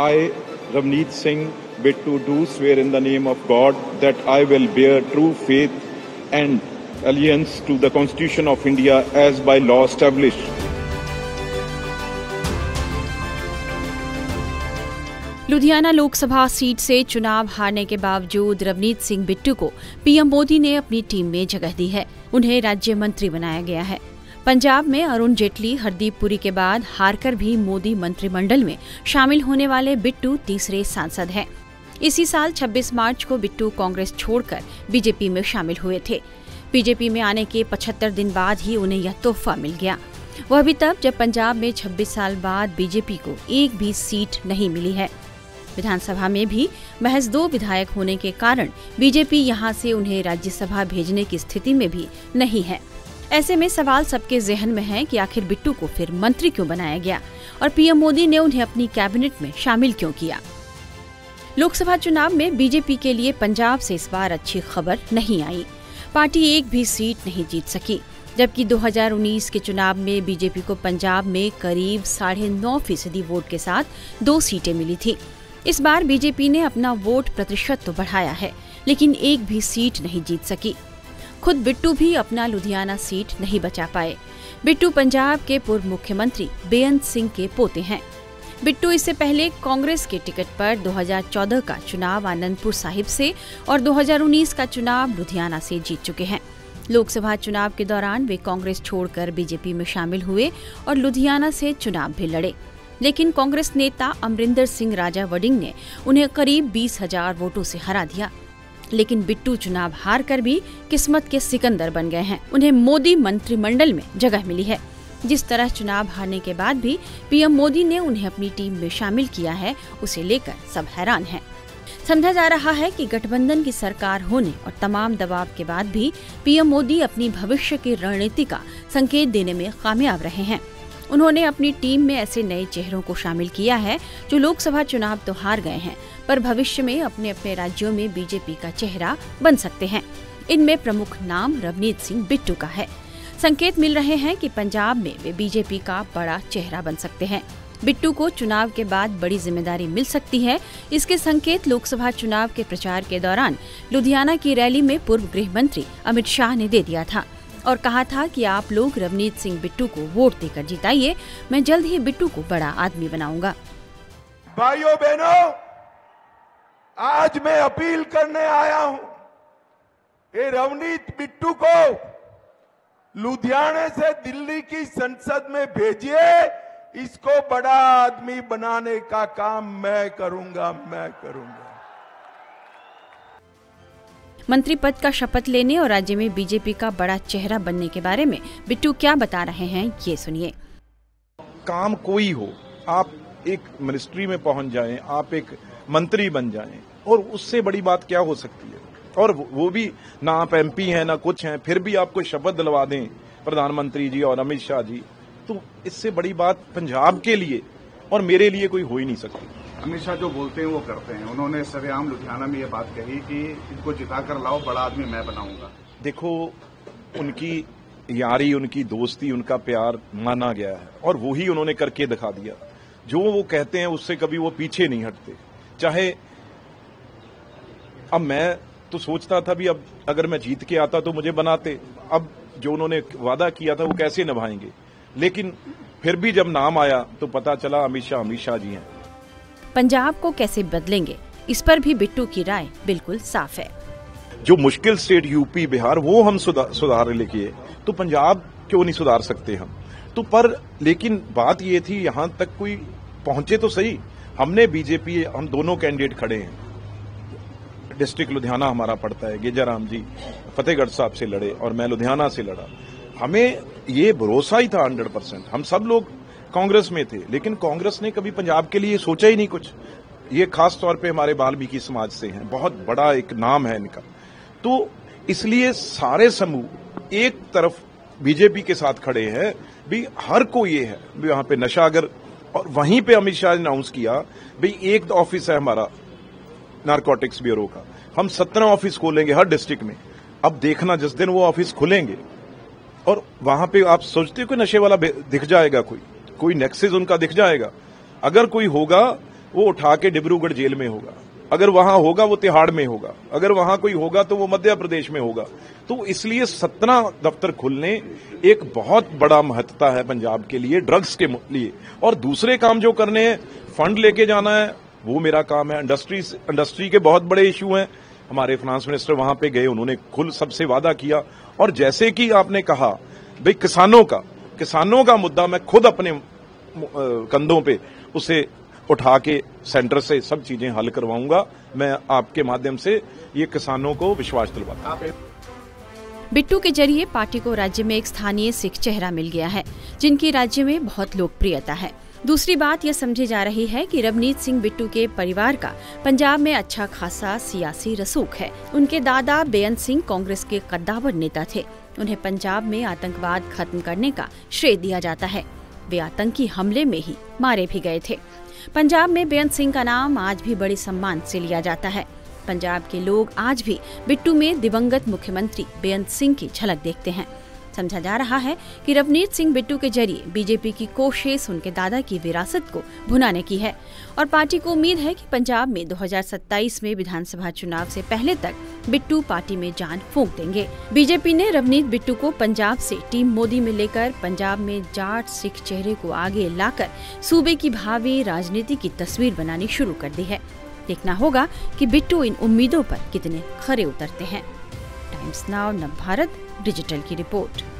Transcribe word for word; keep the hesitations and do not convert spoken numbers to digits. I, Revneet Singh Bittu, do swear in the name of God that I will bear true faith and allegiance to the Constitution of India as by law established. Ludhiana Lok Sabha seat से चुनाव हारने के बावजूद रवनीत सिंह बिट्टू को PM Modi ने अपनी team में जगह दी है। उन्हें राज्य मंत्री बनाया गया है। पंजाब में अरुण जेटली, हरदीप पुरी के बाद हारकर भी मोदी मंत्रिमंडल में शामिल होने वाले बिट्टू तीसरे सांसद हैं। इसी साल छब्बीस मार्च को बिट्टू कांग्रेस छोड़कर बीजेपी में शामिल हुए थे। बीजेपी में आने के पचहत्तर दिन बाद ही उन्हें यह तोहफा मिल गया। वह भी तब जब पंजाब में छब्बीस साल बाद बीजेपी को एक भी सीट नहीं मिली है। विधानसभा में भी महज दो विधायक होने के कारण बीजेपी यहाँ से उन्हें राज्यसभा भेजने की स्थिति में भी नहीं है। ऐसे में सवाल सबके जहन में है कि आखिर बिट्टू को फिर मंत्री क्यों बनाया गया और पीएम मोदी ने उन्हें अपनी कैबिनेट में शामिल क्यों किया। लोकसभा चुनाव में बीजेपी के लिए पंजाब से इस बार अच्छी खबर नहीं आई। पार्टी एक भी सीट नहीं जीत सकी, जबकि दो हज़ार उन्नीस के चुनाव में बीजेपी को पंजाब में करीब साढ़े नौ फीसदी वोट के साथ दो सीटें मिली थी। इस बार बीजेपी ने अपना वोट प्रतिशत तो बढ़ाया है, लेकिन एक भी सीट नहीं जीत सकी। खुद बिट्टू भी अपना लुधियाना सीट नहीं बचा पाए। बिट्टू पंजाब के पूर्व मुख्यमंत्री बेअंत सिंह के पोते हैं। बिट्टू इससे पहले कांग्रेस के टिकट पर दो हज़ार चौदह का चुनाव आनंदपुर साहिब से और दो हज़ार उन्नीस का चुनाव लुधियाना से जीत चुके हैं। लोकसभा चुनाव के दौरान वे कांग्रेस छोड़कर बीजेपी में शामिल हुए और लुधियाना से चुनाव भी लड़े, लेकिन कांग्रेस नेता अमरिंदर सिंह राजा वडिंग ने उन्हें करीब बीस हजार वोटों से हरा दिया। लेकिन बिट्टू चुनाव हार कर भी किस्मत के सिकंदर बन गए हैं। उन्हें मोदी मंत्रिमंडल में जगह मिली है। जिस तरह चुनाव हारने के बाद भी पीएम मोदी ने उन्हें अपनी टीम में शामिल किया है, उसे लेकर सब हैरान हैं। समझा जा रहा है कि गठबंधन की सरकार होने और तमाम दबाव के बाद भी पीएम मोदी अपनी भविष्य की रणनीति का संकेत देने में कामयाब रहे हैं। उन्होंने अपनी टीम में ऐसे नए चेहरों को शामिल किया है जो लोकसभा चुनाव तो हार गए हैं, पर भविष्य में अपने अपने राज्यों में बीजेपी का चेहरा बन सकते हैं। इनमें प्रमुख नाम रवनीत सिंह बिट्टू का है। संकेत मिल रहे हैं कि पंजाब में वे बीजेपी का बड़ा चेहरा बन सकते हैं। बिट्टू को चुनाव के बाद बड़ी जिम्मेदारी मिल सकती है। इसके संकेत लोकसभा चुनाव के प्रचार के दौरान लुधियाना की रैली में पूर्व गृह मंत्री अमित शाह ने दे दिया था और कहा था कि आप लोग रवनीत सिंह बिट्टू को वोट देकर जिताइए, मैं जल्द ही बिट्टू को बड़ा आदमी बनाऊंगा। भाइयों बहनों, आज मैं अपील करने आया हूं कि रवनीत बिट्टू को लुधियाने से दिल्ली की संसद में भेजिए। इसको बड़ा आदमी बनाने का काम मैं करूंगा, मैं करूंगा। मंत्री पद का शपथ लेने और राज्य में बीजेपी का बड़ा चेहरा बनने के बारे में बिट्टू क्या बता रहे हैं, ये सुनिए। काम कोई हो, आप एक मिनिस्ट्री में पहुंच जाएं, आप एक मंत्री बन जाएं, और उससे बड़ी बात क्या हो सकती है। और वो भी ना आप एमपी हैं ना कुछ हैं, फिर भी आपको शपथ दिलवा दें प्रधानमंत्री जी और अमित शाह जी, तो इससे बड़ी बात पंजाब के लिए और मेरे लिए कोई हो ही नहीं सकती। अमित शाह जो बोलते हैं वो करते हैं। उन्होंने सरेआम लुधियाना में ये बात कही कि इनको जिताकर लाओ, बड़ा आदमी मैं बनाऊंगा। देखो, उनकी यारी, उनकी दोस्ती, उनका प्यार माना गया है और वो ही उन्होंने करके दिखा दिया। जो वो कहते हैं उससे कभी वो पीछे नहीं हटते। चाहे अब मैं तो सोचता था भी अब अगर मैं जीत के आता तो मुझे बनाते, अब जो उन्होंने वादा किया था वो कैसे निभाएंगे, लेकिन फिर भी जब नाम आया तो पता चला अमित शाह अमित शाह जी हैं। पंजाब को कैसे बदलेंगे, इस पर भी बिट्टू की राय बिल्कुल साफ है। जो मुश्किल स्टेट यूपी बिहार वो हम सुधार, सुधार लेके, तो पंजाब क्यों नहीं सुधार सकते हम तो। पर लेकिन बात ये थी, यहाँ तक कोई पहुंचे तो सही। हमने बीजेपी, हम दोनों कैंडिडेट खड़े हैं। डिस्ट्रिक्ट लुधियाना हमारा पड़ता है, गेजाराम जी फतेहगढ़ साहब से लड़े और मैं लुधियाना से लड़ा। हमें ये भरोसा ही था हंड्रेड परसेंट। हम सब लोग कांग्रेस में थे, लेकिन कांग्रेस ने कभी पंजाब के लिए सोचा ही नहीं कुछ। ये खास तौर पे हमारे वाल्मीकि समाज से हैं, बहुत बड़ा एक नाम है इनका, तो इसलिए सारे समूह एक तरफ बीजेपी के साथ खड़े हैं। भी हर को ये है भी यहाँ पे नशा, अगर और वहीं पे अमित शाह ने अनाउंस किया भाई एक ऑफिस है हमारा नारकोटिक्स ब्यूरो का, हम सत्रह ऑफिस खोलेंगे हर डिस्ट्रिक्ट में। अब देखना जिस दिन वो ऑफिस खुलेंगे और वहां पे आप सोचते हो कि नशे वाला दिख जाएगा, कोई कोई नेक्सेस उनका दिख जाएगा। अगर कोई होगा वो उठा के डिब्रूगढ़ जेल में होगा, अगर वहां होगा वो तिहाड़ में होगा, अगर वहां कोई होगा तो वो मध्य प्रदेश में होगा। तो इसलिए सतना दफ्तर खुलने एक बहुत बड़ा महत्ता है पंजाब के लिए ड्रग्स के लिए। और दूसरे काम जो करने हैं, फंड लेके जाना है वो मेरा काम है, इंडस्ट्री इंडस्ट्री के बहुत बड़े इश्यू हैं। हमारे फाइनेंस मिनिस्टर वहां पे गए, उन्होंने खुल सबसे वादा किया। और जैसे कि आपने कहा भाई किसानों का किसानों का मुद्दा मैं खुद अपने कंधों पे उसे उठा के सेंटर से सब चीजें हल करवाऊंगा। मैं आपके माध्यम से ये किसानों को विश्वास दिलवाता हूं। बिट्टू के जरिए पार्टी को राज्य में एक स्थानीय सिख चेहरा मिल गया है जिनकी राज्य में बहुत लोकप्रियता है। दूसरी बात यह समझी जा रही है कि रवनीत सिंह बिट्टू के परिवार का पंजाब में अच्छा खासा सियासी रसूख है। उनके दादा बेअंत सिंह कांग्रेस के कद्दावर नेता थे। उन्हें पंजाब में आतंकवाद खत्म करने का श्रेय दिया जाता है। वे आतंकी हमले में ही मारे भी गए थे। पंजाब में बेअंत सिंह का नाम आज भी बड़े सम्मान से लिया जाता है। पंजाब के लोग आज भी बिट्टू में दिवंगत मुख्यमंत्री बेअंत सिंह की झलक देखते हैं। समझा जा रहा है कि रवनीत सिंह बिट्टू के जरिए बीजेपी की कोशिश उनके दादा की विरासत को भुनाने की है। और पार्टी को उम्मीद है कि पंजाब में दो हज़ार सत्ताईस में विधानसभा चुनाव से पहले तक बिट्टू पार्टी में जान फूंक देंगे। बीजेपी ने रवनीत बिट्टू को पंजाब से टीम मोदी में लेकर पंजाब में जाट सिख चेहरे को आगे लाकर सूबे की भावी राजनीति की तस्वीर बनानी शुरू कर दी है। देखना होगा कि बिट्टू इन उम्मीदों पर कितने खरे उतरते हैं। टाइम्स नाउ नवभारत डिजिटल की रिपोर्ट।